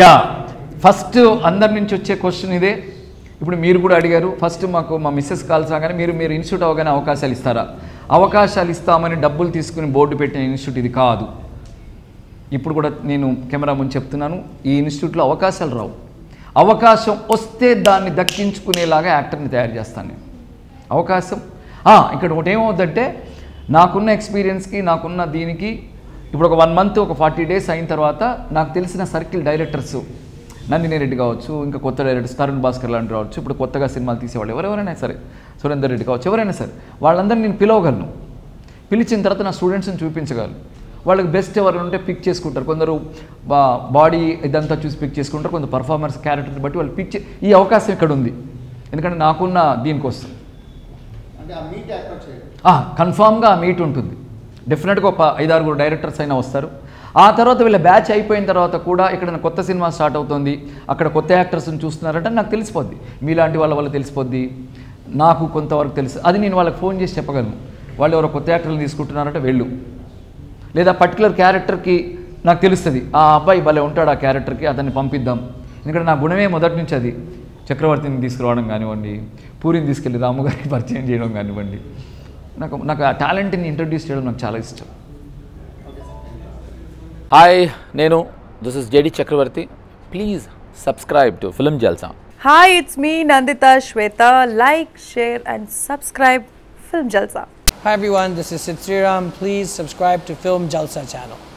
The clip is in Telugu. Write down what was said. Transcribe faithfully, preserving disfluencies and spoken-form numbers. యా ఫస్ట్ అందరి నుంచి వచ్చే క్వశ్చన్ ఇదే. ఇప్పుడు మీరు కూడా అడిగారు, ఫస్ట్ మాకు మా మిస్సెస్ కాల్స్ రాగానే మీరు మీరు ఇన్స్టిట్యూట్ అవగానే అవకాశాలు ఇస్తారా? అవకాశాలు ఇస్తామని డబ్బులు తీసుకుని బోర్డు పెట్టిన ఇన్స్టిట్యూట్ ఇది కాదు. ఇప్పుడు కూడా నేను కెమెరా ముందు చెప్తున్నాను, ఈ ఇన్స్టిట్యూట్లో అవకాశాలు రావు. అవకాశం వస్తే దాన్ని దక్కించుకునేలాగా యాక్టర్ని తయారు చేస్తాను నేను. అవకాశం ఇక్కడ ఒకటి ఏమవుతుందంటే, నాకున్న ఎక్స్పీరియన్స్కి నాకున్న దీనికి ఇప్పుడు ఒక వన్ మంత్ ఒక ఫార్టీ డేస్ అయిన తర్వాత నాకు తెలిసిన సర్కిల్ డైరెక్టర్స్, నందిని రెడ్డి కావచ్చు, ఇంకా కొత్త డైరెక్టర్స్ తరుణ్ భాస్కర్ లాంటి రావచ్చు, ఇప్పుడు కొత్తగా సినిమాలు తీసేవాళ్ళు ఎవరెవరైనా సరే, సురేందర్ రెడ్డి కావచ్చు, ఎవరైనా సరే వాళ్ళందరినీ నేను పిలవగలను. పిలిచిన తర్వాత నా స్టూడెంట్స్ని చూపించగలను. వాళ్ళకి బెస్ట్ ఎవరు ఉంటే పిక్ చేసుకుంటారు. కొందరు బా బాడీ ఇదంతా చూసి పిక్ చేసుకుంటారు, కొంత పర్ఫార్మెన్స్ క్యారెక్టర్ని బట్టి వాళ్ళు పిక్ చే ఈ అవకాశం ఇక్కడ ఉంది. ఎందుకంటే నాకున్న దీనికోసం కన్ఫామ్గా ఆ మీట్ ఉంటుంది. డెఫినెట్గా ఒక ఐదారుగురు డైరెక్టర్స్ అయినా వస్తారు. ఆ తర్వాత వీళ్ళ బ్యాచ్ అయిపోయిన తర్వాత కూడా ఇక్కడ కొత్త సినిమా స్టార్ట్ అవుతుంది, అక్కడ కొత్త యాక్టర్స్ని చూస్తున్నారంటే నాకు తెలిసిపోద్ది. మీలాంటి వాళ్ళ వల్ల తెలిసిపోద్ది, నాకు కొంతవరకు తెలుసు. అది నేను వాళ్ళకి ఫోన్ చేసి చెప్పగలను, వాళ్ళు ఎవరో కొత్త యాక్టర్లు తీసుకుంటున్నారంటే వెళ్ళు, లేదా పర్టికులర్ క్యారెక్టర్కి నాకు తెలుస్తుంది ఆ అబ్బాయి భలే ఉంటాడు, ఆ క్యారెక్టర్కి అతన్ని పంపిద్దాం. ఎందుకంటే నా గుణమే మొదటి నుంచి అది. చక్రవర్తిని తీసుకురావడం కానివ్వండి, పూరిని తీసుకెళ్ళి రాము గారిని పరిచయం చేయడం కానివ్వండి, నాకు నాకు ఆ టాలెంట్ని ఇంట్రడ్యూస్ చేయడం నాకు చాలా ఇష్టం. హాయ్, నేను this is JD Chakravarthy. Please subscribe to film Jalsa. Hi, it's me Nandita Shweta. Like, share and subscribe film Jalsa. Hi everyone, this is Sitsri Ram. Please subscribe to Film Jalsa channel.